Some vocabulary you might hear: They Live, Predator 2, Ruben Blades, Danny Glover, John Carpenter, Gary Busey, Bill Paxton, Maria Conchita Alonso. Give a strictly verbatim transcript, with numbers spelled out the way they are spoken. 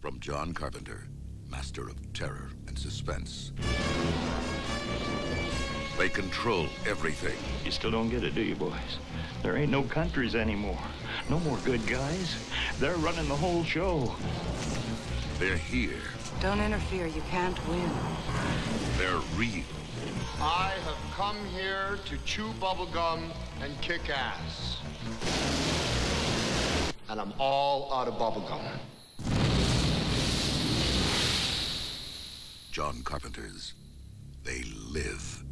From John Carpenter, master of terror and suspense. They control everything. You still don't get it, do you, boys? There ain't no countries anymore. No more good guys. They're running the whole show. They're here. Don't interfere. You can't win. They're real. I have come here to chew bubblegum and kick ass. And I'm all out of bubblegum. John Carpenter's They Live.